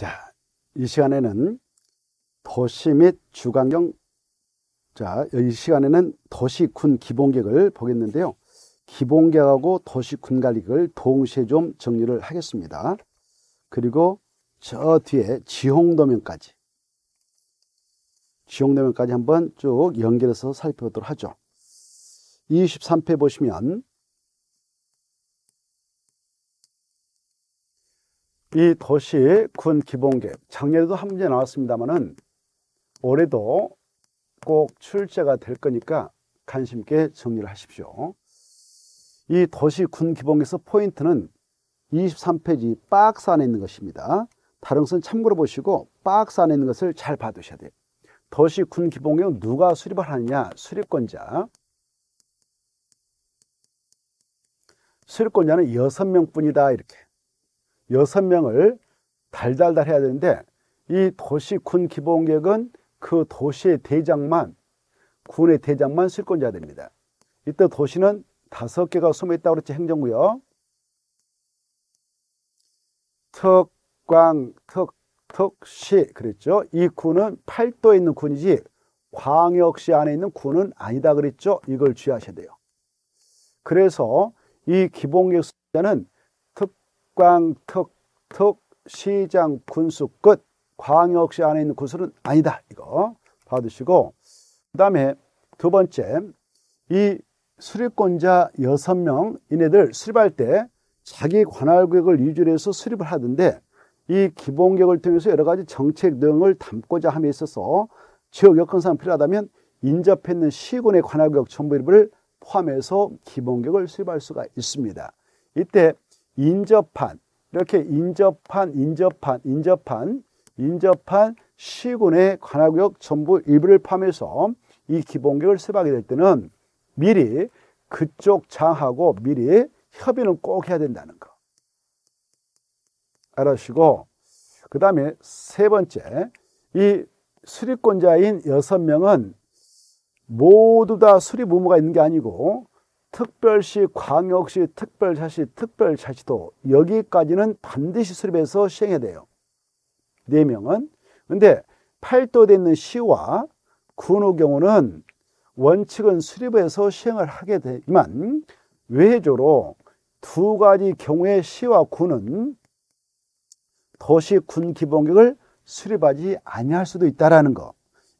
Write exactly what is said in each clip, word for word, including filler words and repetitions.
자, 이 시간에는 도시 및 주간경, 자, 이 시간에는 도시군 기본계획을 보겠는데요. 기본계획하고 도시군 관리계획을 동시에 좀 정리를 하겠습니다. 그리고 저 뒤에 지형도면까지 지형도면까지 한번 쭉 연결해서 살펴보도록 하죠. 이십삼 회 보시면 이 도시 군 기본계획, 작년에도 한 문제 나왔습니다만은 올해도 꼭 출제가 될 거니까 관심 있게 정리를 하십시오. 이 도시 군 기본계획에서 포인트는 이십삼 페이지 박스 안에 있는 것입니다. 다른 것은 참고로 보시고 박스 안에 있는 것을 잘 봐두셔야 돼요. 도시 군 기본계획 누가 수립을 하느냐? 수립권자. 수립권자는 여섯 명 뿐이다, 이렇게. 여섯 명을 달달달 해야 되는데, 이 도시 군 기본계획은 그 도시의 대장만, 군의 대장만 수립권자가 됩니다. 이때 도시는 다섯 개가 숨어있다고 그랬지, 행정구요. 특, 광, 특, 특, 시, 그랬죠. 이 군은 팔도에 있는 군이지, 광역시 안에 있는 군은 아니다, 그랬죠. 이걸 주의하셔야 돼요. 그래서 이 기본계획 수립자는 광, 특, 특, 시장, 군수 끝. 광역시 안에 있는 군수는 아니다. 이거 봐두시고, 그 다음에 두 번째, 이 수립권자 여섯 명 이네들 수립할 때 자기 관할구역을 위주로 해서 수립을 하던데, 이 기본계획을 통해서 여러 가지 정책 등을 담고자 함에 있어서 지역 여건상 필요하다면 인접해 있는 시군의 관할구역 전부 일부를 포함해서 기본계획을 수립할 수가 있습니다. 이때 인접한, 이렇게 인접한, 인접한, 인접한, 인접한 시군의 관할구역 전부 일부를 포함해서 이 기본계획을 수립하게 될 때는 미리 그쪽 장하고 미리 협의는 꼭 해야 된다는 거. 알아주시고, 그 다음에 세 번째, 이 수립권자인 여섯 명은 모두 다 수립 의무가 있는 게 아니고, 특별시, 광역시, 특별자치, 특별자치도 여기까지는 반드시 수립해서 시행해야 돼요. 네 명은. 근데 팔도에 있는 시와 군의 경우는 원칙은 수립해서 시행을 하게 되지만, 외조로 두 가지 경우의 시와 군은 도시 군 기본계획을 수립하지 아니할 수도 있다라는 거.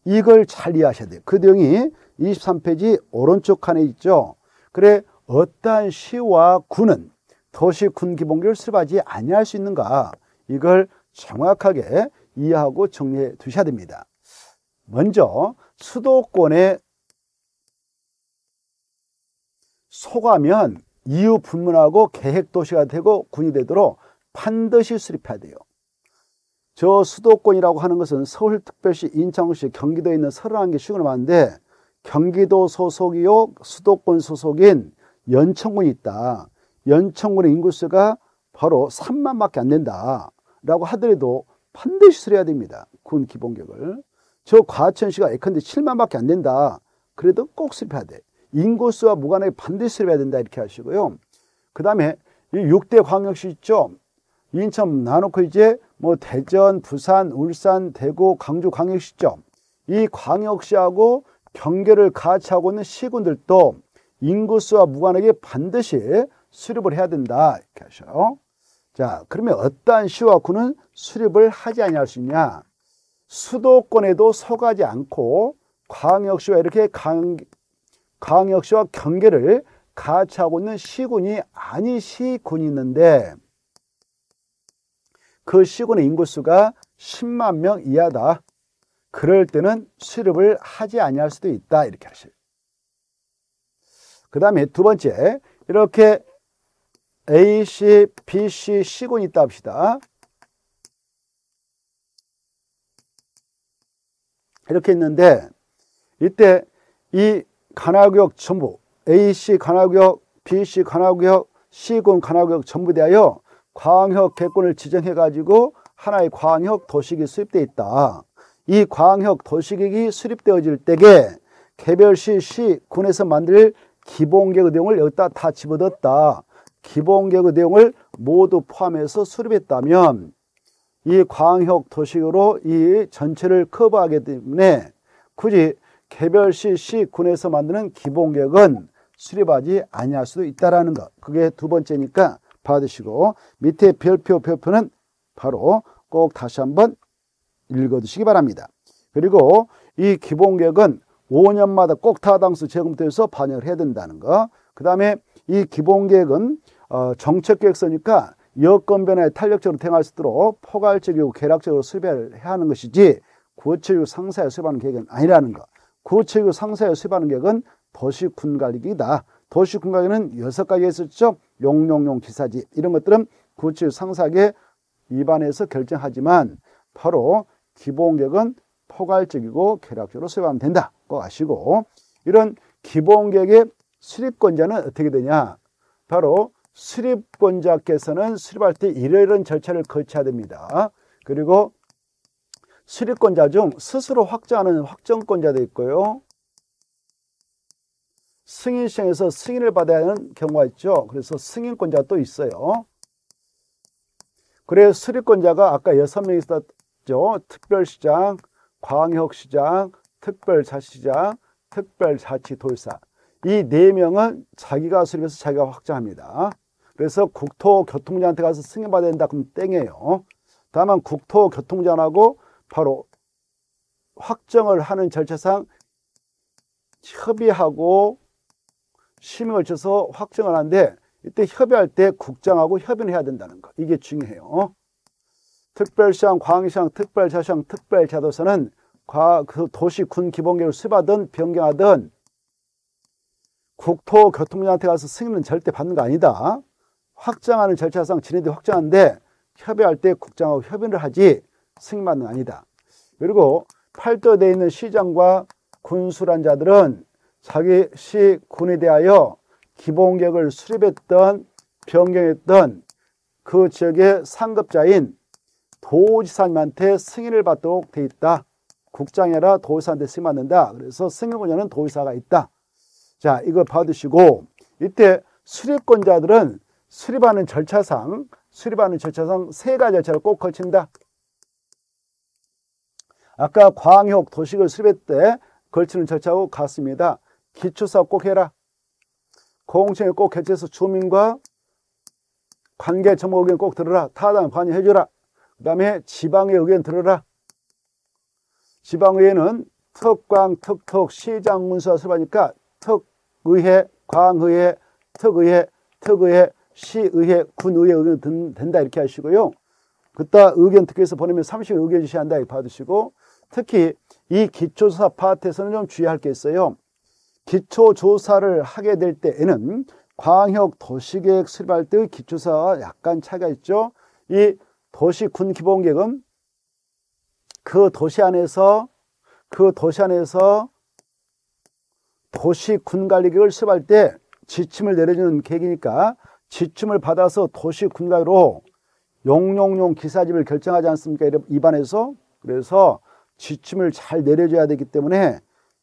이걸 잘 이해하셔야 돼요. 그 내용이 이십삼 페이지 오른쪽 칸에 있죠. 그래, 어떠한 시와 군은 도시 군 기본계획을 수립하지 아니할 수 있는가, 이걸 정확하게 이해하고 정리해 두셔야 됩니다. 먼저 수도권에 속하면 이유 분문하고 계획도시가 되고 군이 되도록 반드시 수립해야 돼요. 저 수도권이라고 하는 것은 서울특별시, 인천시, 경기도에 있는 서른한 개 시군이 많은데, 경기도 소속이요 수도권 소속인 연천군이 있다. 연천군의 인구수가 바로 삼만밖에 안 된다 라고 하더라도 반드시 수립해야 됩니다. 군 기본계획을. 저 과천시가 예컨대 칠만밖에 안 된다. 그래도 꼭 수립해야 돼. 인구수와 무관하게 반드시 수립해야 된다, 이렇게 하시고요. 그 다음에 이 육 대 광역시 있죠. 인천 나놓고 이제 뭐 대전, 부산, 울산, 대구, 광주 광역시 있죠. 이 광역시하고 경계를 같이 하고 있는 시군들도 인구수와 무관하게 반드시 수립을 해야 된다, 이렇게 하셔요. 자, 그러면 어떠한 시와 군은 수립을 하지 아니할 수 있냐? 수도권에도 속하지 않고 광역시와 이렇게 강, 광역시와 경계를 같이 하고 있는 시군이 아닌 시군이 있는데, 그 시군의 인구수가 십만 명 이하다. 그럴 때는 수립을 하지 아니할 수도 있다, 이렇게 하실. 그 다음에 두 번째, 이렇게 A, C, B, C, C군이 있다 합시다. 이렇게 있는데, 이때 이 관할구역 전부 A, C 관할구역, B, C 관할구역, C군 관할구역 전부 대하여 광역 개권을 지정해 가지고 하나의 광역 도시계획이 수립되어 있다. 이 광역 도시계획이 수립되어질 때에 개별시, 시, 군에서 만들 기본계획의 내용을 여기다 다 집어넣었다. 기본계획의 내용을 모두 포함해서 수립했다면 이 광역 도식으로 이 전체를 커버하기 때문에 굳이 개별시 시군에서 만드는 기본계획은 수립하지 아니할 수도 있다라는 것. 그게 두 번째니까 받으시고, 밑에 별표 별표는 바로 꼭 다시 한번 읽어두시기 바랍니다. 그리고 이 기본계획은 오 년마다 꼭 타당수 재검토에서 반영을 해야 된다는 거. 그 다음에 이 기본계획은 어, 정책계획서니까 여건 변화에 탄력적으로 대응할 수 있도록 포괄적이고 계략적으로 수립해야 하는 것이지 구체적으로 상세하여 수립하는 계획은 아니라는 것. 구체적으로 상세하여 수립하는 계획은 도시군관리기다. 도시군관리는 여섯 가지가 있었죠. 용용용 기사지 이런 것들은 구체적으로 상세하게 입안에서 결정하지만 바로 기본계획은 포괄적이고 계략적으로 수립하면 된다. 꼭 아시고, 이런 기본계획의 수립권자는 어떻게 되냐, 바로 수립권자께서는 수립할 때 이러이러한 절차를 거쳐야 됩니다. 그리고 수립권자 중 스스로 확정하는 확정권자도 있고요, 승인 시행에서 승인을 받아야 하는 경우가 있죠. 그래서 승인권자가 또 있어요. 그래서 수립권자가 아까 여섯 명이 있었죠. 특별시장, 광역시장, 특별자치시장, 특별자치도지사, 이 네 명은 자기가 수립해서 자기가 확정합니다. 그래서 국토교통부한테 가서 승인받아야 된다 그럼 땡이에요. 다만 국토교통부하고 바로 확정을 하는 절차상 협의하고 심의 걸쳐서 확정을 하는데, 이때 협의할 때 국장하고 협의를 해야 된다는 거, 이게 중요해요. 특별시장, 광역시장, 특별자치시장, 특별자도사는 그 도시군 기본계획을 수립하든 변경하든 국토교통부한테 가서 승인은 절대 받는 거 아니다. 확장하는 절차상 진행돼 확장하는데 협의할 때 국장하고 협의를 하지 승인만은 아니다. 그리고 팔도에 있는 시장과 군수란 자들은 자기 시 군에 대하여 기본계획을 수립했던 변경했던 그 지역의 상급자인 도지사님한테 승인을 받도록 돼 있다. 국장이 아니라 도지사한테 승인 받는다. 그래서 승인권자는 도지사가 있다. 자, 이거 봐두시고, 이때 수립권자들은 수립하는 절차상 수립하는 절차상 세 가지 절차를 꼭 거친다. 아까 광역 도식을 수립할 때 걸치는 절차하고 같습니다. 기초사업 꼭 해라. 공청회 꼭 개최해서 주민과 관계 정보 의견 꼭 들어라. 타당 관여해줘라. 그 다음에 지방의 의견 들어라. 지방의회는 특광, 특특, 시장, 군수가 수립하니까 특의회, 광의회, 특의회, 특의회, 시의회, 군의회 의견 된다 이렇게 하시고요. 그따 의견 특혜에서 보내면 삼십 개 의견 주셔야 한다 이렇게 받으시고, 특히 이 기초조사 파트에서는 좀 주의할 게 있어요. 기초조사를 하게 될 때에는 광역 도시계획 수립할 때의 기초사와 약간 차이가 있죠. 이 도시군 기본계획은 그 도시 안에서 그 도시 안에서 도시군관리계획을 수립할 때 지침을 내려주는 계획이니까 지침을 받아서 도시군관리로 용용용 기사집을 결정하지 않습니까? 입안에서. 그래서 지침을 잘 내려줘야 되기 때문에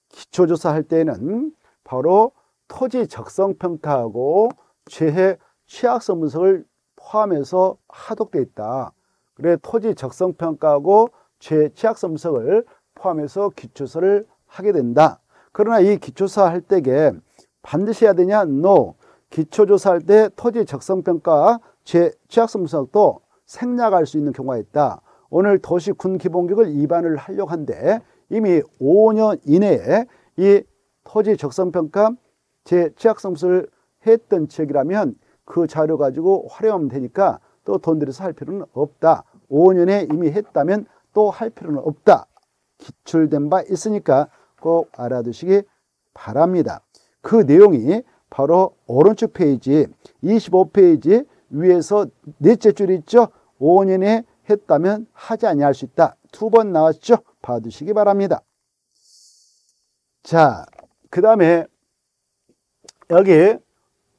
기초조사할 때에는 바로 토지 적성평가하고 재해 취약성 분석을 포함해서 하도돼 있다. 그래 토지 적성평가하고 재해 취약성 분석을 포함해서 기초사를 하게 된다. 그러나 이 기초사 할 때에 반드시 해야 되냐? No. 기초조사 할 때 토지 적성평가, 재 취약성 분석도 생략할 수 있는 경우가 있다. 오늘 도시군 기본계획을 입안을 하려고 한데 이미 오 년 이내에 이 토지 적성평가 재취약성 분석을 했던 지역이라면 그 자료 가지고 활용하면 되니까 또 돈 들여서 할 필요는 없다. 오 년에 이미 했다면 또 할 필요는 없다. 기출된 바 있으니까 꼭 알아두시기 바랍니다. 그 내용이 바로 오른쪽 페이지 이십오 페이지 위에서 넷째 줄 있죠. 오 년에 했다면 하지 아니할 수 있다. 두 번 나왔죠. 봐두시기 바랍니다. 자, 그 다음에 여기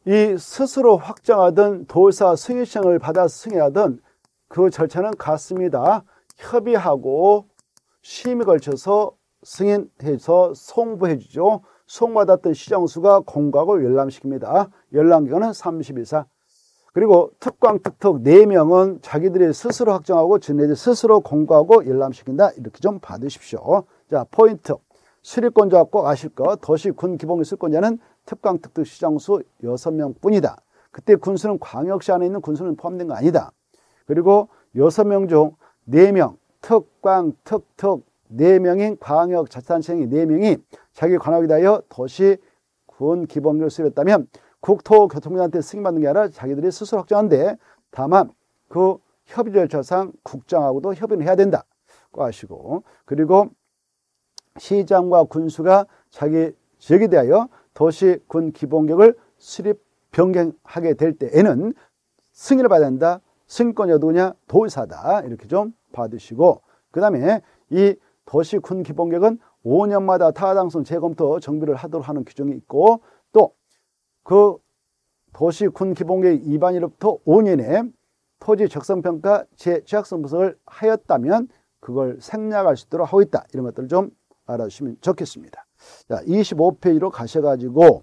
이 스스로 확정하던 도지사 승인신청을 받아 승인하던 그 절차는 같습니다. 협의하고 심의 걸쳐서 승인해서 송부해주죠. 송받았던 시장수가 공고하고 열람시킵니다. 열람기간은 삼십 일 이상. 그리고 특강 특특 네 명은 자기들이 스스로 확정하고 지네들 스스로 공고하고 열람시킨다. 이렇게 좀 받으십시오. 자, 포인트. 수리권자 꼭 아실 것. 도시 군 기본기 수권자는 특강 특특 시장수 여섯 명 뿐이다. 그때 군수는 광역시 안에 있는 군수는 포함된 거 아니다. 그리고 여섯 명 중 네 명, 특강 특특 네 명인 광역 자치단체장이 네 명이 자기 관할에 대하여 도시 군 기본기를 수립했다면 국토교통부한테 승인받는 게 아니라 자기들이 스스로 확정한데, 다만 그 협의 절차상 국장하고도 협의를 해야 된다. 꼭 아시고. 그리고 시장과 군수가 자기 지역에 대하여 도시 군 기본격을 수립 변경하게 될 때에는 승인을 받아야 된다. 승인권이 누구냐? 도의사다. 이렇게 좀 받으시고, 그 다음에 이 도시 군 기본격은 오 년마다 타당성 재검토 정비를 하도록 하는 규정이 있고, 또 그 도시 군 기본계획 위반일로부터 오 년에 토지 적성평가 재취약성 분석을 하였다면 그걸 생략할 수 있도록 하고 있다. 이런 것들을 좀 알아주시면 좋겠습니다. 자, 이십오 페이지로 가셔가지고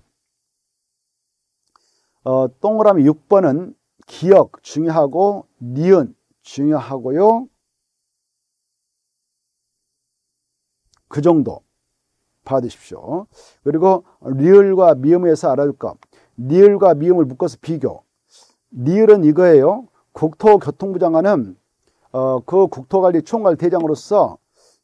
어, 동그라미 육 번은 기억 중요하고 니은 중요하고요. 그 정도 받으십시오. 그리고 리을과 미음에서 알아둘 것. 리을과 미음을 묶어서 비교. 리을은 이거예요. 국토교통부 장관은 어, 그 국토관리 총괄 대장으로서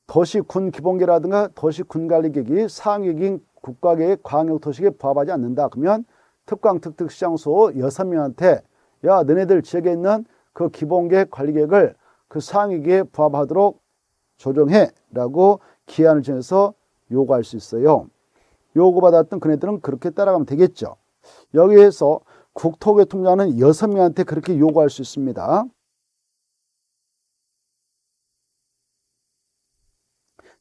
도시군 기본계라든가 도시군 관리계획이 상위계획인 국가계획 광역도시계획에 부합하지 않는다. 그러면 특강특특시장소 여섯 명한테 야, 너네들 지역에 있는 그 기본계획 관리계획을 그 상위계획에 부합하도록 조정해 라고 기한을 정해서 요구할 수 있어요. 요구받았던 그네들은 그렇게 따라가면 되겠죠. 여기에서 국토교통부장관은 여섯 명한테 그렇게 요구할 수 있습니다.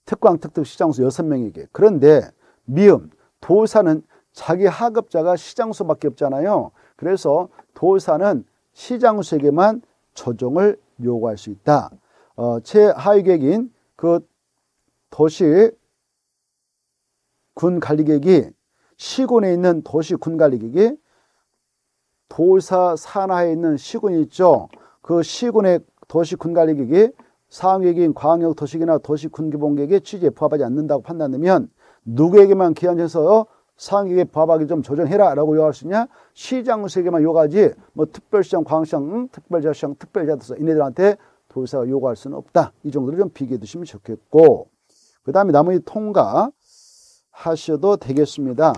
특강특특 시장수 여섯 명에게. 그런데 미음, 도의사는 자기 하급자가 시장수밖에 없잖아요. 그래서 도의사는 시장수에게만 조정을 요구할 수 있다. 어, 최하위계획인 그 도시 군 관리계획이 시군에 있는 도시 군 관리계획이 도의사 산하에 있는 시군이 있죠. 그 시군의 도시 군 관리계획이 상위계획인 광역 도시계획이나 도시 군 기본계획의 취지에 부합하지 않는다고 판단되면 누구에게만 기한해서 상위계획에 부합하게 좀 조정해라 라고 요구할 수 있냐? 시장수에게만 요구하지 뭐 특별시장, 광역시장, 응? 특별자치시장, 특별자치단체 이네들한테 도의사가 요구할 수는 없다. 이 정도를 좀 비교해 두시면 좋겠고, 그 다음에 나머지 통과 하셔도 되겠습니다.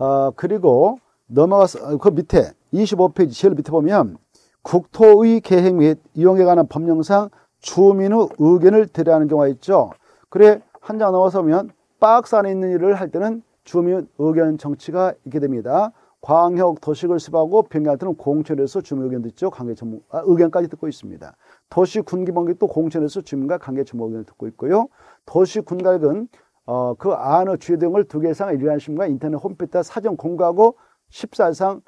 아, 그리고 넘어가서 그 밑에 이십오 페이지 제일 밑에 보면 국토의 계획 및 이용에 관한 법령상 주민의 의견을 들여야 하는 경우가 있죠. 그래 한 장 넘어서 보면 박스 안에 있는 일을 할 때는 주민 의견 정치가 있게 됩니다. 광역 도시를 수립하고 변경할 때는 공천에서 주민 의견 듣죠. 관계 전문 아, 의견까지 듣고 있습니다. 도시 군기본계획도 공천에서 주민과 관계 전문 의견을 듣고 있고요. 도시 군갈은 어, 그 안의 주요 내용을 두 개 이상 일일한 신문과 인터넷 홈페이지에 사전 공고하고 십사 일 이상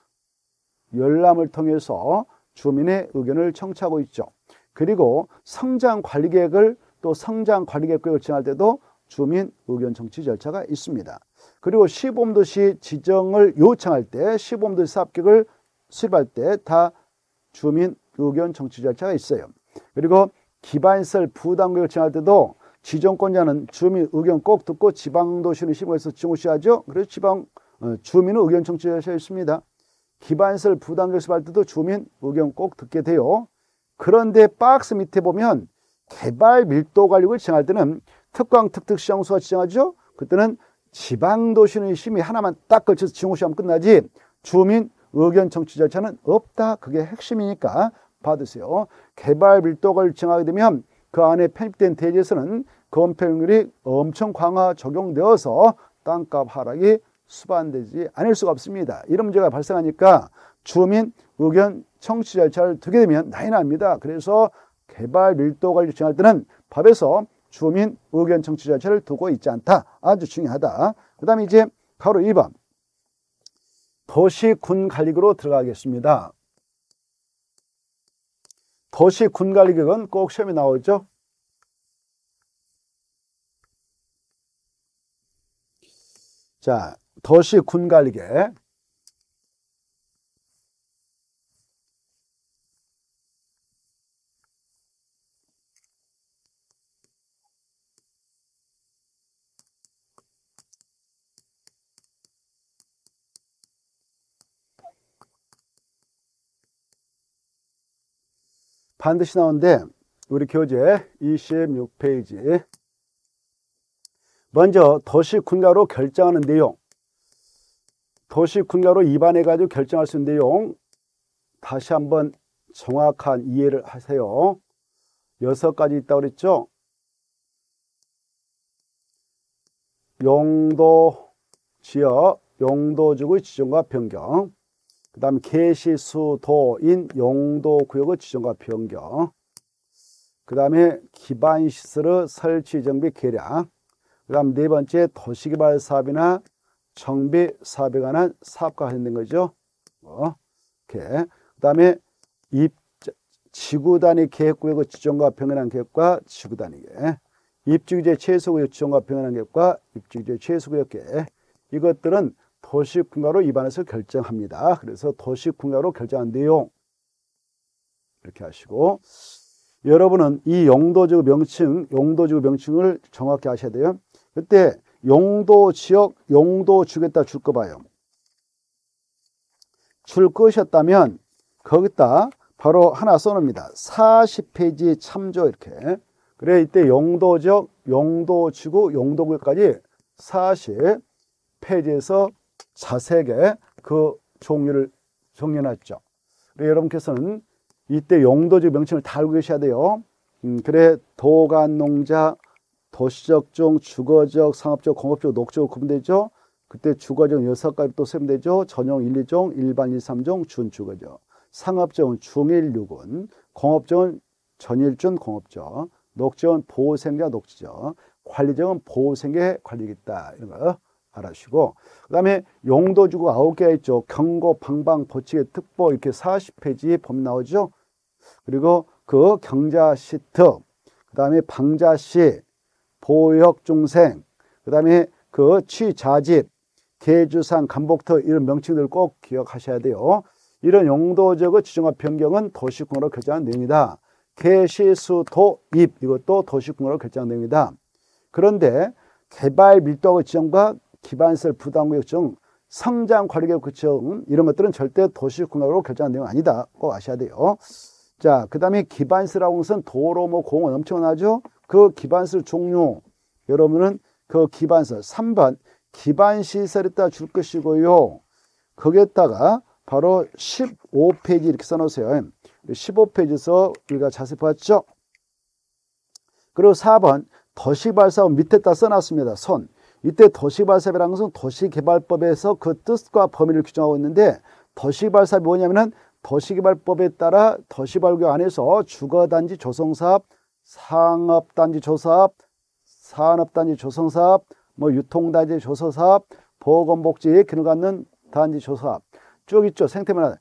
열람을 통해서 주민의 의견을 청취하고 있죠. 그리고 성장 관리 계획을 또 성장 관리 계획을 진행할 때도 주민 의견 청취 절차가 있습니다. 그리고 시범도시 지정을 요청할 때, 시범도시 사업계획을 수립할 때 다 주민 의견 청취 절차가 있어요. 그리고 기반시설 부담구역을 진행할 때도 지정권자는 주민 의견 꼭 듣고 지방도시는 시범에서 지정시하죠. 그래서 지방 어, 주민의 의견 청취 절차가 있습니다. 기반시설 부담구역 수립할 때도 주민 의견 꼭 듣게 돼요. 그런데 박스 밑에 보면 개발 밀도 관리를 지정할 때는 특강 특특 시장수가 지정하죠. 그때는 지방도시는 심의 하나만 딱 걸쳐서 지정시하면 끝나지 주민 의견 청취 절차는 없다. 그게 핵심이니까 받으세요. 개발 밀도를 지정하게 되면 그 안에 편입된 대지에서는 건폐율이 엄청 강화 적용되어서 땅값 하락이 수반되지 않을 수가 없습니다. 이런 문제가 발생하니까 주민 의견 청취 절차를 두게 되면 난이 납니다. 그래서 개발 밀도 관리 지정할 때는 법에서 주민 의견 청취 절차를 두고 있지 않다. 아주 중요하다. 그 다음에 이제 가로 이 번 도시 군 관리계획으로 들어가겠습니다. 도시 군 관리계획은 꼭 시험에 나오죠. 자, 도시 군 관리계획 반드시 나오는데 우리 교재 이십육 페이지 먼저 도시군가로 결정하는 내용, 도시군가로 입안해가지고 결정할 수 있는 내용 다시 한번 정확한 이해를 하세요. 여섯 가지 있다고 그랬죠? 용도, 지역, 용도지구의 지정과 변경, 그 다음에 개시, 수, 도인, 용도구역의 지정과 변경, 그 다음에 기반시설 설치 정비 계량, 그 다음 네 번째 도시개발 사업이나 정비 사업에 관한 사업과 관련된 거죠. 어, 이렇게. 그 다음에 입 지구단위 계획구역의 지정과 변경한 계획과 지구단위 계획, 입지규제 최소구역 지정과 변경한 계획과 입지규제 최소구역 계획, 이것들은 도시군가로 입안해서 결정합니다. 그래서 도시군가로 결정한 내용 이렇게 하시고, 여러분은 이 용도지구 명칭, 용도지구 명칭을 정확히 아셔야 돼요. 그때 용도지역, 용도주겠다 줄 거 봐요. 줄 것이었다면 거기다 바로 하나 써놓습니다. 사십 페이지 참조 이렇게. 그래, 이때 용도지역, 용도지구, 용도구역까지 사십 페이지에서 자세하게 그 종류를 정리해놨죠. 여러분께서는 이때 용도지구 명칭을 다 알고 계셔야 돼요. 음, 그래, 도간, 농자, 도시적종, 주거적, 상업적, 공업적, 녹적으로 구분되죠. 그때 주거적 여섯 가지 또 쓰면 되죠. 전용 일, 이종, 일반 일, 삼종, 준주거적. 상업적은 중일, 육군, 공업적은 전일준 공업적, 녹지역은 보호생계와 녹지적, 관리적은 보호생계 관리겠다. 이런 거 알아주시고, 그 다음에 용도지구 아홉 개가 있죠. 경고, 방방, 보치기, 특보 이렇게 사십 페이지 보면 나오죠. 그리고 그 경자시트, 그 다음에 방자시, 보호역 중생, 그 다음에 그 취자집, 개주상, 간복터 이런 명칭들 꼭 기억하셔야 돼요. 이런 용도지역의 지정과 변경은 도시군으로 결정한 내용이다. 개시, 수, 도, 입 이것도 도시군으로 결정한 내용이다. 그런데 개발 밀도구역 지정과 기반시설 부담구역 지정, 성장관리계획 지정 이런 것들은 절대 도시군으로 결정한 내용 아니다. 꼭 아셔야 돼요. 자, 그 다음에 기반시설하고 무슨 도로, 뭐 공원 엄청나죠. 그 기반시설 종류, 여러분은 그 기반시설 삼 번 기반시설에다 줄 것이고요. 거기에다가 바로 십오 페이지 이렇게 써놓으세요. 십오 페이지에서 우리가 자세히 봤죠. 그리고 사 번 도시발사업 밑에다 써놨습니다. 손. 이때 도시발사업이라는 것은 도시개발법에서 그 뜻과 범위를 규정하고 있는데, 도시발사업이 뭐냐면은 도시개발법에 따라 도시발구역 안에서 주거단지 조성사업, 상업단지 조사업, 산업단지 조성사업, 뭐 유통단지 조성사업, 보건복지에 기능 갖는 단지 조사업 쭉 있죠. 생태문화.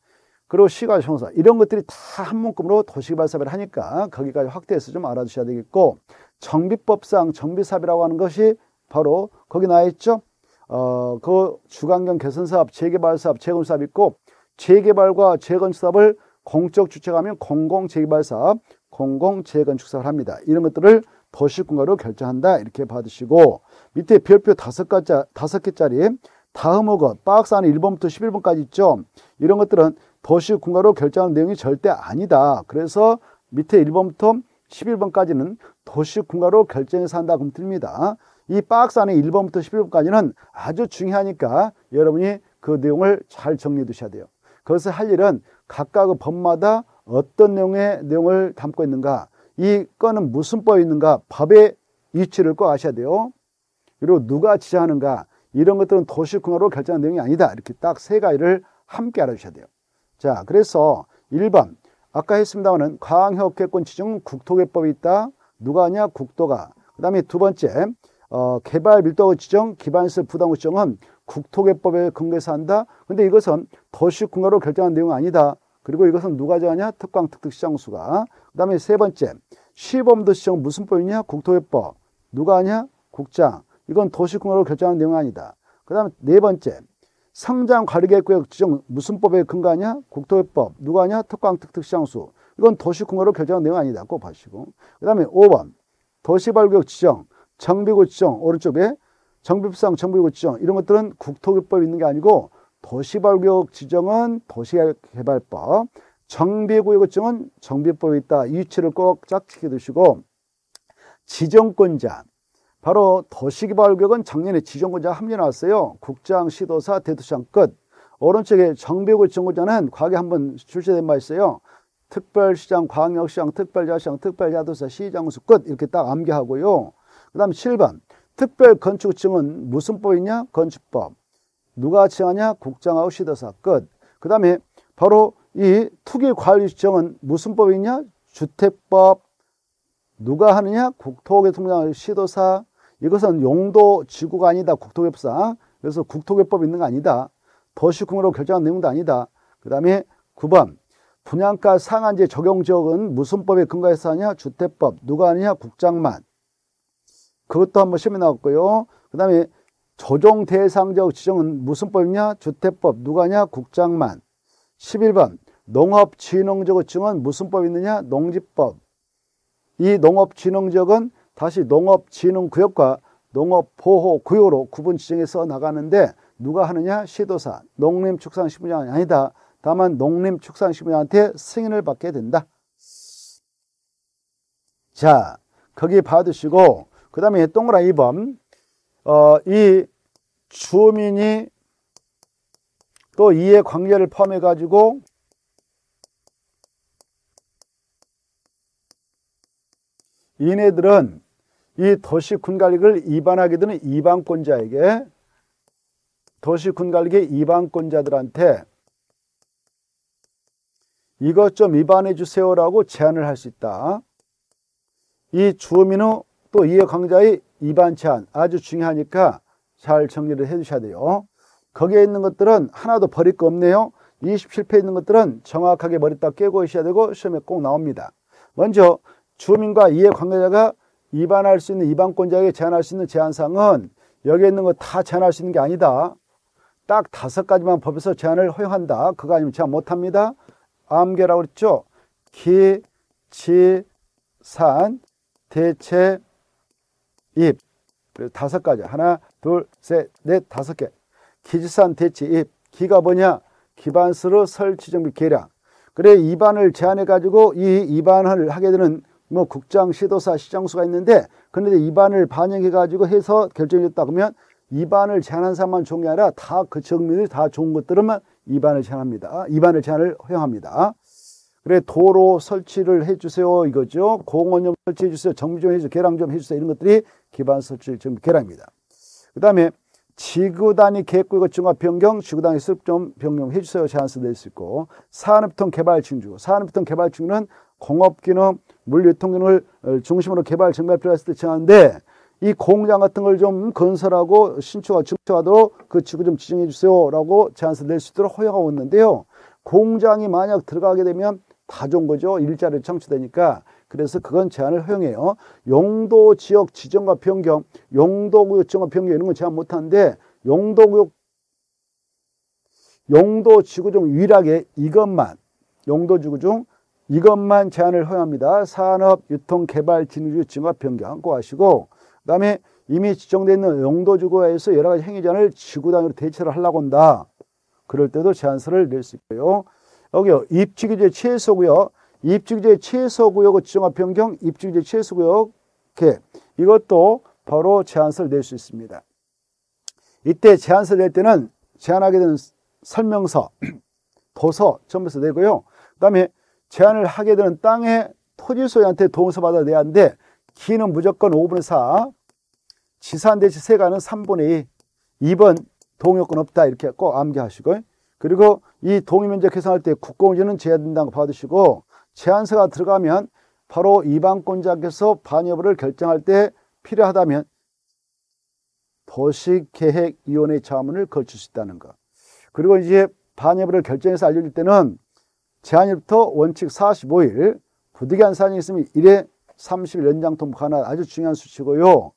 그리고 시가 조성사업 이런 것들이 다 한 문구로 도시개발사업을 하니까 거기까지 확대해서 좀 알아두셔야 되겠고, 정비법상 정비사업이라고 하는 것이 바로 거기 나와 있죠. 어, 그 주간경 개선사업, 재개발사업, 재건사업 있고, 재개발과 재건축사업을 공적 주체하면 공공재개발사업, 공공재건축사업을 합니다. 이런 것들을 도시군가로 결정한다 이렇게 받으시고, 밑에 별표 다섯 가자 다섯 개짜리 다음 어것 박스 안에 일 번부터 십일 번까지 있죠. 이런 것들은 도시군가로 결정하는 내용이 절대 아니다. 그래서 밑에 일 번부터 십일 번까지는 도시군가로 결정해서 한다 그럼 틀립니다. 이 박스 안에 일 번부터 십일 번까지는 아주 중요하니까 여러분이 그 내용을 잘 정리해 두셔야 돼요. 그것을 할 일은 각각의 법마다 어떤 내용의 내용을 담고 있는가, 이 건은 무슨 법이 있는가, 법의 위치를 꼭 아셔야 돼요. 그리고 누가 지정하는가, 이런 것들은 도시군가로 결정한 내용이 아니다. 이렇게 딱 세 가지를 함께 알아주셔야 돼요. 자, 그래서 일 번 아까 했습니다마는 광역계획권 지정은 국토개법이 있다. 누가 하냐? 국토가. 그 다음에 두 번째 어, 개발 밀도구 지정, 기반시설 부담구 지정은 국토개법에 근거해서 한다. 근데 이것은 도시군가로 결정한 내용은 아니다. 그리고 이것은 누가 정하냐? 특강, 특특, 시장수가. 그 다음에 세 번째, 시범도 시정 무슨 법이냐? 국토개법. 누가 하냐? 국장. 이건 도시군가로 결정하는 내용이 아니다. 그 다음에 네 번째, 성장관리계획구역 지정 무슨 법에 근거하냐? 국토개법. 누가 하냐? 특강, 특특, 시장수. 이건 도시군가로 결정하는 내용이 아니다. 꼭 봐주시고. 그 다음에 오 번, 도시발구역 지정, 정비구 지정 오른쪽에 정비법상 정비구 지정 이런 것들은 국토개법이 있는 게 아니고 도시발구역 지정은 도시개발법, 정비구역증은 정비법에 있다. 이 위치를 꼭 짝지켜 두시고, 지정권자, 바로 도시개발구역은 작년에 지정권자 합류 나왔어요. 국장, 시도사, 대도시장 끝. 오른쪽에 정비구역 증권자는 과거에 한번 출시된 바 있어요. 특별시장, 광역시장, 특별자시장, 특별자도사, 시장수 끝 이렇게 딱 암기하고요. 그 다음 칠 번 특별건축증은 무슨 법이냐? 건축법. 누가 정하냐? 국장하고 시도사 끝. 그 다음에 바로 이 투기관리증은 무슨 법이냐? 주택법. 누가 하느냐? 국토교통장 시도사. 이것은 용도 지구가 아니다. 국토교법상. 그래서 국토교법이 있는 거 아니다. 도시공으로 결정한 내용도 아니다. 그 다음에 구 번 분양가 상한제 적용지역은 무슨 법에 근거해서 하냐? 주택법. 누가 하느냐? 국장만. 그것도 한번 시험에 나왔고요. 그 다음에 조정 대상지역 지정은 무슨 법이냐? 주택법. 누가 하냐? 국장만. 십일 번 농업진흥지역 지정은 무슨 법이 있느냐? 농지법. 이 농업진흥지역은 다시 농업진흥구역과 농업보호구역으로 구분 지정해서 나가는데 누가 하느냐? 시도사. 농림축산식품장이 아니다. 다만 농림축산식품장한테 승인을 받게 된다. 자, 거기 봐두시고, 그 다음에 동그라 이 번 어, 이 주민이 또 이해관계를 포함해 가지고 이네들은 이 도시군관리를 이반하게 되는 이방권자에게, 도시군관리계 이방권자들한테 이것 좀 이반해 주세요라고 제안을 할 수 있다. 이 주민의 또 이해관계자의 이반 제안 아주 중요하니까 잘 정리를 해 주셔야 돼요. 거기에 있는 것들은 하나도 버릴 거 없네요. 이십칠 페이지에 있는 것들은 정확하게 머리딱 깨고 있어야 되고 시험에 꼭 나옵니다. 먼저 주민과 이해관계자가 이반할 수 있는, 이반권자에게 제안할 수 있는 제안사항은 여기에 있는 거 다 제안할 수 있는 게 아니다. 딱 다섯 가지만 법에서 제안을 허용한다. 그거 아니면 제안 못합니다. 암기라고 그랬죠. 기, 지, 산, 대체, 입. 그래서 다섯 가지. 하나, 둘, 셋, 넷, 다섯 개. 기, 지, 산, 대체, 입. 기가 뭐냐? 기반수로 설치, 정비, 계량. 그래 이반을 제안해 가지고 이 이반을 하게 되는 뭐 국장, 시도사, 시장수가 있는데, 그런데 이반을 반영해 가지고 해서 결정했다 그러면 이반을 제안한 사람만 좋은 게 아니라 다 그 정민이 다 좋은 것들만 이반을 제안합니다. 이반을 제안을 허용합니다. 그래 도로 설치를 해주세요 이거죠. 공원용 설치해 주세요. 정비 좀 해주세요. 계량 좀 해주세요. 이런 것들이 기반 설치, 정비, 계량입니다. 그 다음에 지구단위 계획구역 종합 변경, 지구단위 수립 좀 변경해 주세요. 제안서 낼 수 있고, 산업통 개발 중주, 산업통 개발 중주는 공업기능, 물류통균을 중심으로 개발, 정비할 필요가 있을 때 정하는데, 이 공장 같은 걸 좀 건설하고 신축하고 증축하도록 그 지구 좀 지정해 주세요 라고 제안서 낼 수 있도록 허용하고 있는데요. 공장이 만약 들어가게 되면 다 좋은 거죠. 일자리 창출되니까. 그래서 그건 제한을 허용해요. 용도 지역 지정과 변경, 용도구역 지정과 변경 이런 건 제한 못하는데, 용도구역, 용도지구 중 유일하게 이것만, 용도지구 중 이것만 제한을 허용합니다. 산업, 유통, 개발, 진흥지구 지정과 변경 꼭 아시고, 그 다음에 이미 지정되어 있는 용도지구에서 여러 가지 행위 제한을 지구 단위로 대체를 하려고 한다. 그럴 때도 제한서를 낼 수 있고요. 여기요, 입지규제 최소고요. 입지규제 최소구역 지정과 변경, 입지규제 최소구역 이렇게 이것도 바로 제안서를 낼 수 있습니다. 이때 제안서를 낼 때는 제안하게 되는 설명서, 도서 전부서 내고요. 그 다음에 제안을 하게 되는 땅의 토지소유한테 동의서 받아 내야 하는데, 기는 무조건 오 분의 사, 지산 대지 세가는 삼 분의 이, 이 번 동의권 없다 이렇게 꼭 암기하시고요. 그리고 이 동의면적 계산할 때 국공유지는 제외된다고 봐두시고, 제안서가 들어가면 바로 이방권자께서 반여부를 결정할 때 필요하다면 도시계획위원회 자문을 거칠 수 있다는 것. 그리고 이제 반여부를 결정해서 알려줄 때는 제안일부터 원칙 사십오 일, 부득이한 사항이 있으면 일에 삼십 일 연장 통보 가능한 아주 중요한 수치고요.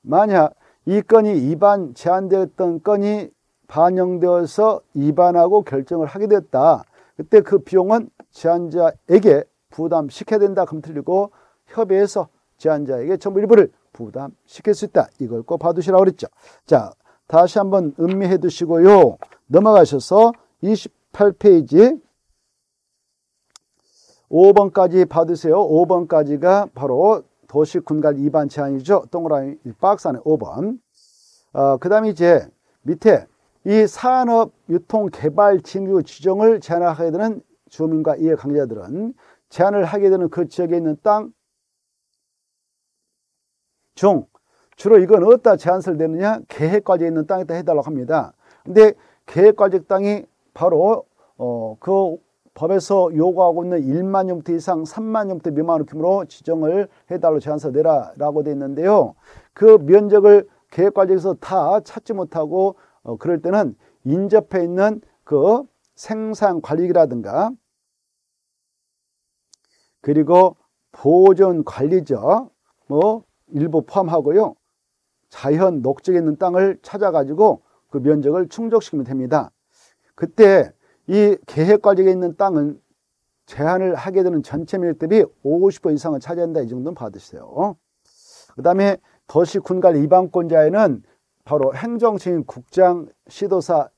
만약 이 건이 이반 제안되었던 건이 반영되어서 이반하고 결정을 하게 됐다. 그때 그 비용은 제안자에게 부담시켜야 된다. 그럼 틀리고, 협의해서 제안자에게 전부 일부를 부담시킬 수 있다. 이걸 꼭 봐두시라고 그랬죠. 자, 다시 한번 음미해 두시고요. 넘어가셔서 이십팔 페이지 오 번까지 봐두세요. 오 번까지가 바로 도시 군갈 이 반 제한이죠. 동그라미 박스 안에 오 번. 어, 그 다음에 이제 밑에 이 산업 유통 개발 진유 지정을 제한하게 되는 주민과 이해 관계자들은 제한을 하게 되는 그 지역에 있는 땅 중 주로 이건 어디다 제한서를 내느냐, 계획과제에 있는 땅에다 해달라고 합니다. 근데 계획과제 땅이 바로 어, 그 법에서 요구하고 있는 만 평부터 이상 삼만 평부터 미만으로 규모로 지정을 해달라고 제한서 내라라고 돼 있는데요. 그 면적을 계획과제에서 다 찾지 못하고 어, 그럴 때는 인접해 있는 그 생산관리기라든가 그리고 보존관리죠. 뭐 일부 포함하고요. 자연 녹지에 있는 땅을 찾아가지고 그 면적을 충족시키면 됩니다. 그때 이 계획과제에 있는 땅은 제한을 하게 되는 전체 면적이 오십 퍼센트 이상을 차지한다. 이 정도는 받으세요. 그 다음에 도시 군갈 이 반권자에는 바로 행정청인 국장, 시도사,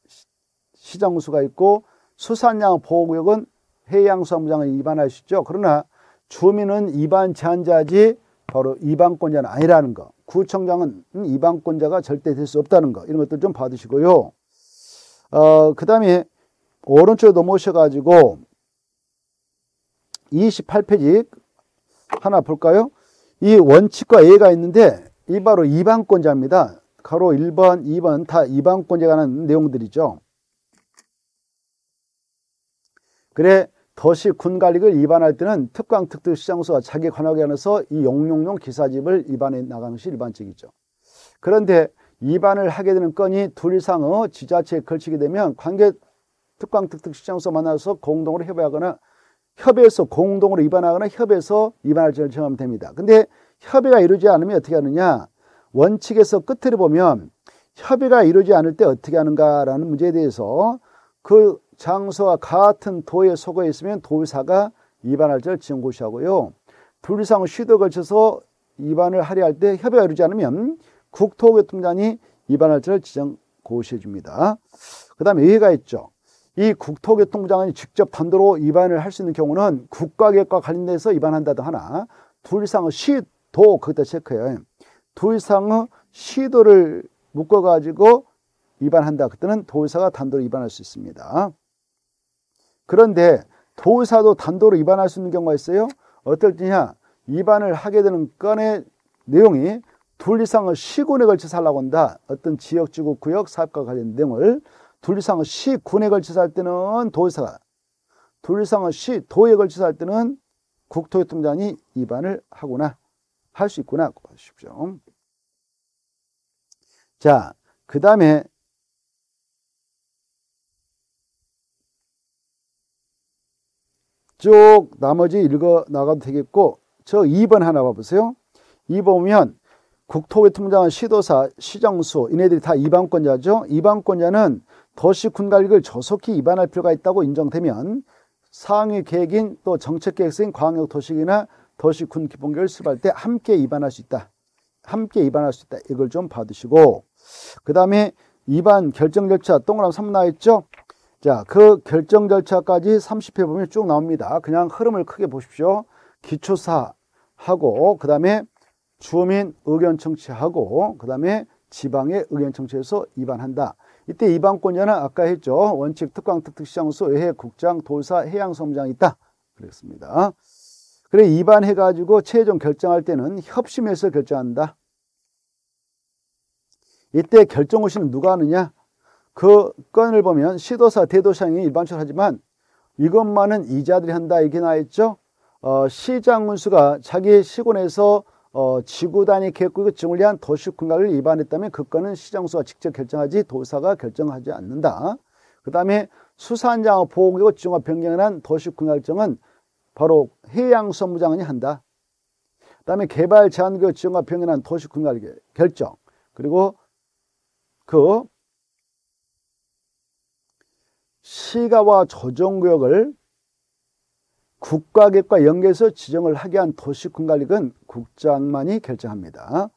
시정수가 있고 수산양 보호구역은 해양수산부장을 위반할 수 있죠. 그러나 주민은 위반 제한자지 바로 위반권자는 아니라는 거, 구청장은 위반권자가 절대 될 수 없다는 거, 이런 것들 좀 봐두시고요. 어, 그 다음에 오른쪽에 넘어오셔가지고 이십팔 페이지 하나 볼까요? 이 원칙과 예가 있는데 이 바로 위반권자입니다. 가로 일 번, 이 번 다 위반권자에 관한 내용들이죠. 그래 도시 군관리를 위반할 때는 특강 특특 시장소가 자기 관할에 관해서 이 용용용 기사집을 위반해 나가는 것이 일반적이죠. 그런데 위반을 하게 되는 건이 둘 이상의 지자체에 걸치게 되면 관계 특강 특특 시장소 만나서 공동으로 협의하거나 협의해서 공동으로 위반하거나 협의해서 위반할 점을 정하면 됩니다. 근데 협의가 이루어지지 않으면 어떻게 하느냐? 원칙에서 끝을 보면 협의가 이루어지지 않을 때 어떻게 하는가라는 문제에 대해서 그 장소와 같은 도에 속해 있으면 도의사가 위반할 점을 지정고시하고요. 둘 이상 시도에 걸쳐서 위반을 하려 할 때 협의가 이루지 않으면 국토교통단이 위반할 점을 지정고시해 줍니다. 그 다음에 예외가 있죠. 이 국토교통부장관이 직접 단도로 위반을 할 수 있는 경우는 국가계획과 관련돼서 위반한다도 하나, 둘 이상의 시도, 거기다 체크해요. 둘 이상의 시도를 묶어가지고 위반한다. 그때는 도의사가 단도로 위반할 수 있습니다. 그런데 도의사도 단도로 위반할 수 있는 경우가 있어요. 어떨 때냐, 위반을 하게 되는 건의 내용이 둘 이상의 시군에 걸쳐서 하려고 한다. 어떤 지역, 지구, 구역, 사업과 관련된 내용을 둘 이상의 시군에 걸쳐서 할 때는 도의사가, 둘 이상의 시도에 걸쳐서 할 때는 국토교통부장관이 위반을 하거나 할 수 있구나 보십시오. 자, 그 다음에 쭉 나머지 읽어 나가도 되겠고 저 이 번 하나 봐보세요. 이 번 보면 국토교통부장관, 시도사, 시정수 이네들이 다 위반권자죠. 위반권자는 도시 군관리를 조속히 위반할 필요가 있다고 인정되면 상위 계획인 또 정책 계획서인 광역도시계획이나 도시 군 기본계획을 수립할 때 함께 위반할 수 있다. 함께 위반할 수 있다. 이걸 좀 봐두시고 그 다음에 위반 결정 절차 동그라미 삼 나와 있죠. 자, 그 결정 절차까지 삼십 회 보면 쭉 나옵니다. 그냥 흐름을 크게 보십시오. 기초사하고 그 다음에 주민 의견 청취하고 그 다음에 지방의 의견 청취해서 위반한다. 이때 위반권자는 아까 했죠. 원칙 특강 특특 시장소 외해 국장 도사 해양성장이 있다. 그랬습니다. 그래 위반해가지고 최종 결정할 때는 협심해서 결정한다. 이때 결정고시는 누가 하느냐? 그 건을 보면 시도사, 대도시장이 일반적으로 하지만 이것만은 이자들이 한다 이게 나와있죠. 어, 시장 군수가 자기 시군에서 어, 지구 단위 계획구역 등을 위한 도시 군관리를 위반했다면 그 건은 시장수가 직접 결정하지 도사가 결정하지 않는다. 그 다음에 수산장 보호구역 지정과 변경한 도시 군관리정은 바로 해양수산부장관이 한다. 그 다음에 개발 제한구역 지정과 변경한 도시 군관리 결정 그리고 그 시가와 조정구역을 국가계획과 연계해서 지정을 하게 한 도시군관리는 국장만이 결정합니다.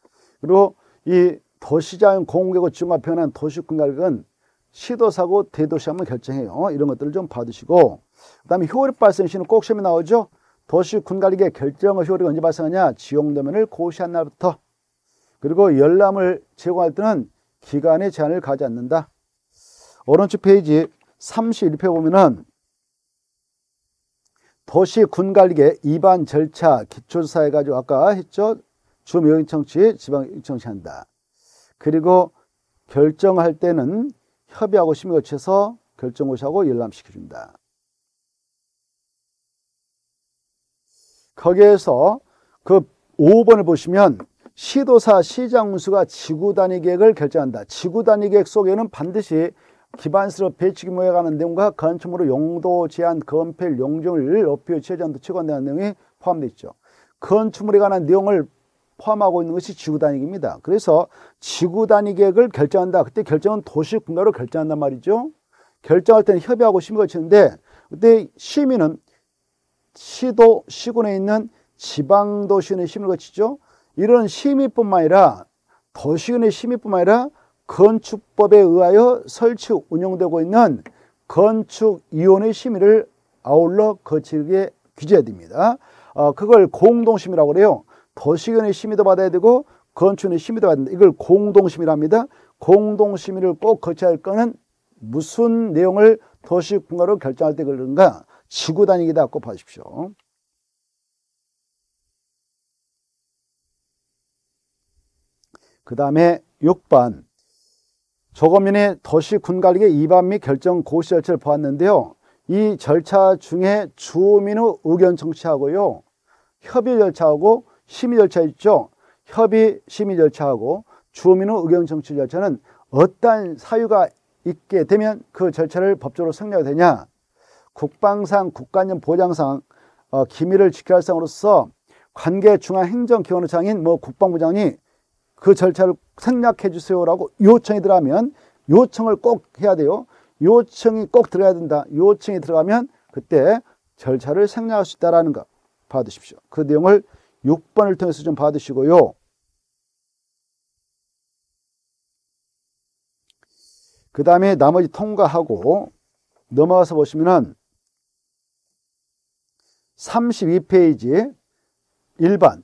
그리고 이 도시자연 공공계획을 지정과 변한 도시군관리는 시도사고 대도시 한번 결정해요. 이런 것들을 좀 봐주시고 그 다음에 효율 발생 시는 꼭 시험에 나오죠. 도시 군갈릭의 결정의 효력이 언제 발생하냐? 지용도면을 고시한 날부터. 그리고 열람을 제공할 때는 기간의 제한을 가지 않는다. 오른쪽 페이지 삼십일 페이지 보면은 도시 군갈릭의 입안 절차 기초조사해 가지고 아까 했죠. 주요인 청취, 지방 청취한다. 그리고 결정할 때는 협의하고 심의 거쳐서 결정 고시하고 열람시켜준다. 거기에서 그 오 번을 보시면 시도사, 시장 운수가 지구 단위 계획을 결정한다. 지구 단위 계획 속에는 반드시 기반시설 배치 규모에 관한 내용과 건축물의 용도 제한, 건폐율, 용적률, 업효, 최저한도 최고한다는 내용이 포함되어 있죠. 건축물에 관한 내용을 포함하고 있는 것이 지구 단위 계획입니다. 그래서 지구 단위 계획을 결정한다. 그때 결정은 도시 분과로 결정한단 말이죠. 결정할 때는 협의하고 심의가 치는데 그때 심의는 시도, 시군에 있는 지방도시의 심의를 거치죠. 이런 심의뿐만 아니라 도시군의 심의뿐만 아니라 건축법에 의하여 설치 운영되고 있는 건축위원의 심의를 아울러 거칠게 규제해야 됩니다. 어, 그걸 공동심의라고 그래요. 도시군의 심의도 받아야 되고 건축의 심의도 받는다. 이걸 공동심의랍니다. 공동심의를 꼭 거쳐야 할 거는 무슨 내용을 도시군가로 결정할 때 그런가? 지구 단위이다 꼭 봐주십시오. 그 다음에 육 번 조검위원회 도시 군갈릭의 입안 및 결정 고시 절차를 보았는데요. 이 절차 중에 주민의 의견 청취하고요, 협의 절차하고 심의 절차 있죠. 협의 심의 절차하고 주민의 의견 청취 절차는 어떠한 사유가 있게 되면 그 절차를 법적으로 승인하게 되냐. 국방상, 국가안전 보장상, 어, 기밀을 지켜야 할 상으로서 관계 중앙 행정기관의 장인 뭐 국방부장이 그 절차를 생략해 주세요라고 요청이 들어가면 요청을 꼭 해야 돼요. 요청이 꼭 들어가야 된다. 요청이 들어가면 그때 절차를 생략할 수 있다라는 거 봐두십시오. 그 내용을 육 번을 통해서 좀 봐두시고요. 그 다음에 나머지 통과하고 넘어가서 보시면은 삼십이 페이지 일 번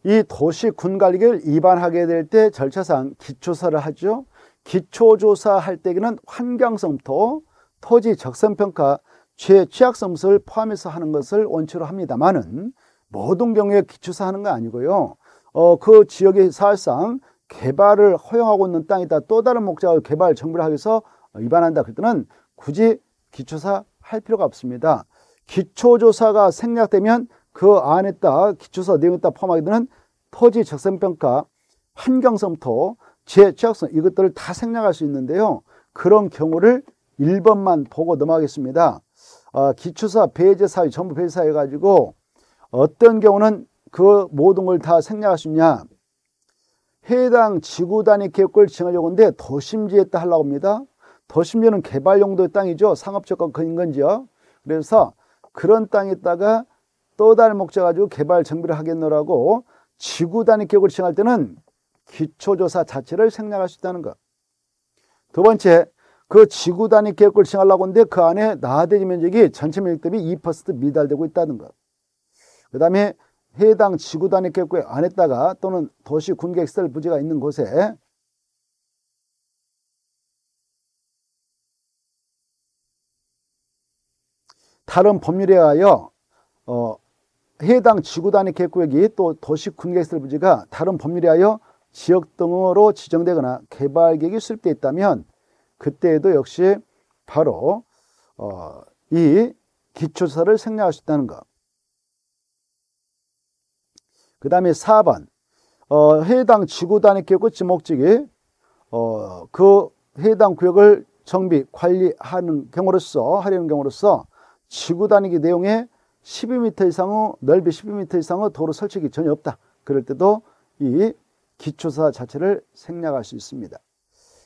이 도시 군갈릭을 입안하게 될 때 절차상 기초사를 하죠. 기초조사 할 때에는 환경성토, 토지 적성평가, 최취약성을 포함해서 하는 것을 원칙으로 합니다만은 모든 경우에 기초사 하는 거 아니고요. 어, 그 지역의 사실상 개발을 허용하고 있는 땅이다. 또 다른 목적으로 개발 정비를 하기 위해서 입안한다. 그때는 굳이 기초사 할 필요가 없습니다. 기초조사가 생략되면 그 안에다 기초사 내용에다 포함하게 되는 토지 적성평가, 환경성토, 재취약성 이것들을 다 생략할 수 있는데요. 그런 경우를 일 번만 보고 넘어가겠습니다. 아, 기초사 배제 사유, 전부 배제 사유 해가지고 어떤 경우는 그 모든 걸 다 생략할 수 있냐. 해당 지구 단위 계획을 지정하려고 하는데 도심지에 다 하려고 합니다. 도심지는 개발 용도의 땅이죠. 상업지역과 근근지역. 그래서 그런 땅에다가 또 다른 목적 가지고 개발 정비를 하겠노라고 지구 단위 계획을 지정할 때는 기초조사 자체를 생략할 수 있다는 것. 두 번째, 그 지구 단위 계획을 지정하려고 하는데 그 안에 나대지 면적이 전체 면적 대비 이 퍼센트 미달되고 있다는 것. 그 다음에 해당 지구 단위 계획을 안에다가 또는 도시 군계획 시설 부지가 있는 곳에 다른 법률에 의하여 어, 해당 지구 단위 계획구역이 또 도시 군계획시설 부지가 다른 법률에 의하여 지역 등으로 지정되거나 개발 계획이 수립되어 있다면 그때에도 역시 바로 어, 이 기초사를 생략할 수 있다는 것. 그 다음에 사 번 어, 해당 지구 단위 계획의 지목직이 어, 그 해당 구역을 정비 관리하는 경우로서 하려는 경우로서 지구 단위 내용에 십이 미터 이상의 넓이 십이 미터 이상의 도로 설치기 전혀 없다. 그럴 때도 이 기초사 자체를 생략할 수 있습니다.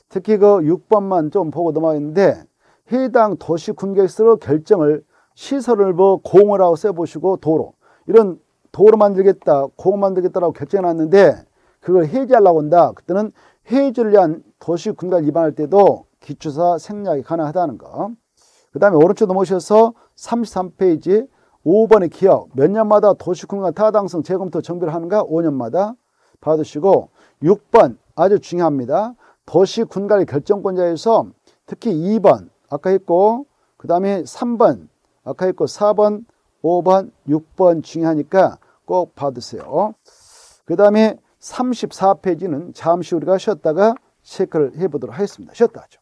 특히 그 육 번만 좀 보고 넘어가는데 해당 도시 군계획시설 결정을 시설을 뭐 공허라고 써보시고 도로 이런 도로 만들겠다, 공원 만들겠다라고 결정해놨는데 그걸 해제하려고 한다. 그때는 해제를 위한 도시 군계획 입안할 때도 기초사 생략이 가능하다는 거. 그 다음에 오른쪽 넘어오셔서 삼십삼 페이지 오 번의 기업 몇 년마다 도시공간 타당성 재검토 정비하는가 오 년마다 받으시고, 육 번 아주 중요합니다. 도시군관리 결정권자에서 특히 이 번 아까 했고, 그 다음에 삼 번 아까 했고, 사 번, 오 번, 육 번 중요하니까 꼭 받으세요. 그 다음에 삼십사 페이지는 잠시 우리가 쉬었다가 체크를 해보도록 하겠습니다. 쉬었다 하죠.